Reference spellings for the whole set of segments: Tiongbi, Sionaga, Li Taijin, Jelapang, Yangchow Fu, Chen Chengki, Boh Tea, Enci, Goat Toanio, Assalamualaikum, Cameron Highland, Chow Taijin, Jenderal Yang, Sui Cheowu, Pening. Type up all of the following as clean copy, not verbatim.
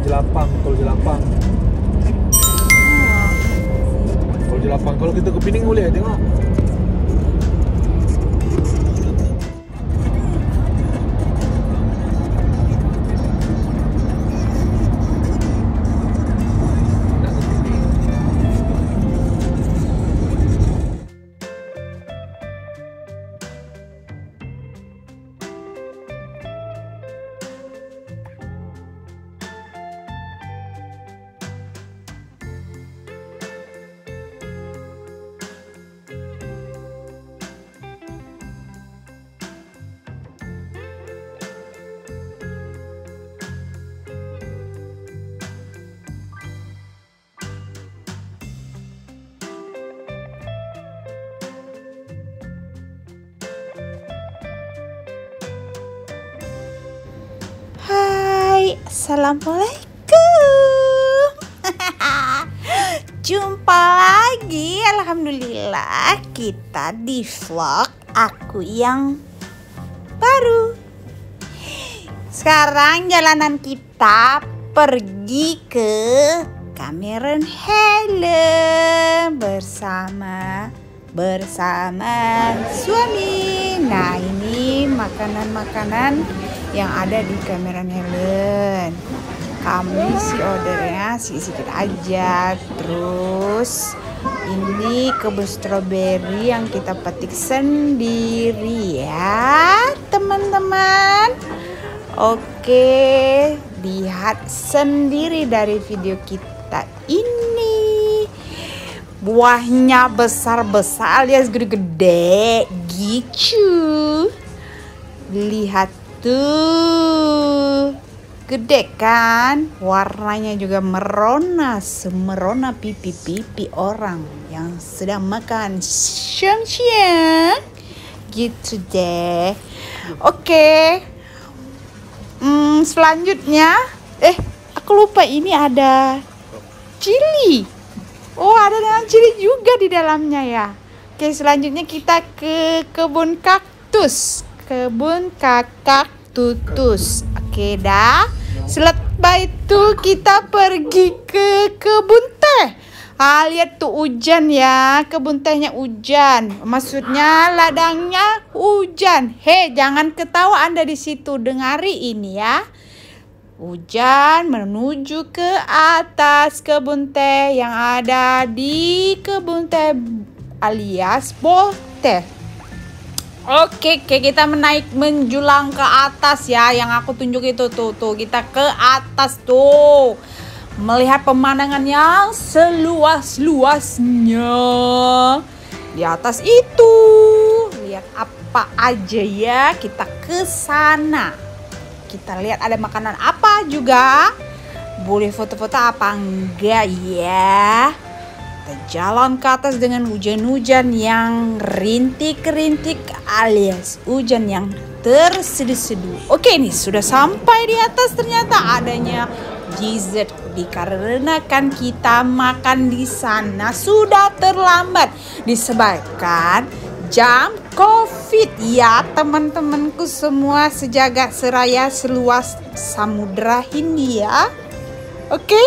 jelapang, kol jelapang. Kol jelapang, kalau kita ke Pening boleh tengok. Assalamualaikum. Jumpa lagi, alhamdulillah kita di vlog aku yang baru. Sekarang jalanan kita pergi ke Cameron Highland bersama suami. Nah, ini makanan-makanan yang ada di Cameron Highland. Kami si ordernya sedikit aja. Terus ini kebun stroberi yang kita petik sendiri ya, teman-teman. Oke, lihat sendiri dari video kita ini. Buahnya besar-besar, alias gede-gede gitu. Lihat tuh, gede kan? Warnanya juga merona, semerona pipi-pipi orang yang sedang makan siang-siang gitu deh. Oke, selanjutnya, aku lupa ini ada cili. Oh, ada dengan cili juga di dalamnya ya. Oke, selanjutnya kita ke kebun kaktus. Kebun kaktus. Oke dah. Selepas itu kita pergi ke kebun teh. Lihat tuh hujan ya. Kebun tehnya hujan. Maksudnya ladangnya hujan. Hei, jangan ketawa Anda di situ. Dengari ini ya. Hujan menuju ke atas kebun teh yang ada di kebun teh alias Boh Tea. Oke, kita menaik menjulang ke atas ya, yang aku tunjuk itu tuh kita ke atas tuh, melihat pemandangan yang seluas-luasnya di atas itu. Lihat apa aja ya, kita ke sana. Kita lihat ada makanan apa juga, boleh foto-foto apa enggak ya. Kita jalan ke atas dengan hujan-hujan yang rintik-rintik alias hujan yang terseduh-seduh. Oke, ini sudah sampai di atas, ternyata adanya dessert. Dikarenakan kita makan di sana sudah terlambat disebabkan jam COVID ya, teman-temanku semua sejagat seraya seluas Samudra Hindia. Oke.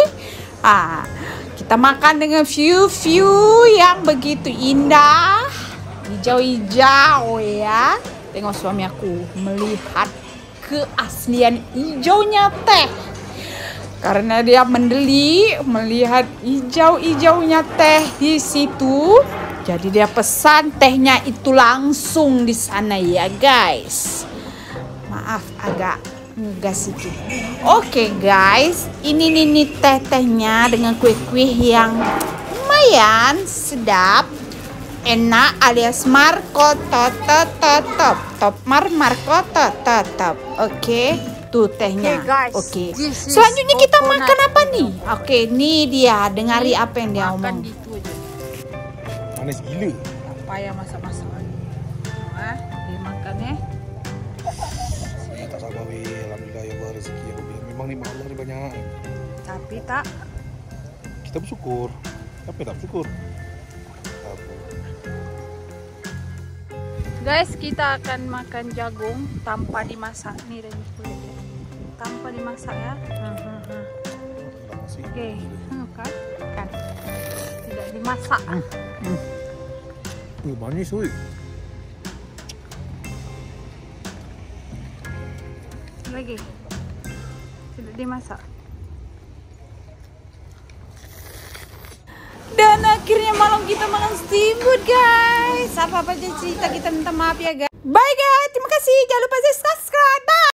Kita makan dengan view yang begitu indah, hijau-hijau ya. Tengok suami aku melihat keaslian hijaunya teh. Karena dia mendeli melihat hijau-hijaunya teh di situ, jadi dia pesan tehnya itu langsung di sana ya, guys. Maaf agak ngegas sedikit. Oke guys, ini nih teh-tehnya dengan kue-kue yang lumayan sedap, enak alias marko tetep, top marko tetep. Oke, tuh tehnya. Oke. Selanjutnya kita makan apa nih? Oke, ini dia, dengari apa yang dia omong. Manis gila. Apa ya masak-masak lagi? Dimakannya. Alhamdulillah ya Allah, rezeki ya Allah. Memang nikmat Allah ini banyak. Tapi tak, kita bersyukur. Tapi tak bersyukur. Guys, kita akan makan jagung tanpa dimasak nih, tanpa dimasak ya. Oke, kan tidak dimasak. Manis, wih. Lagi tidak dimasak. Dan akhirnya malam kita makan seafood, guys. Apa-apa aja cerita, kita minta maaf ya, guys. Bye guys, terima kasih. Jangan lupa subscribe.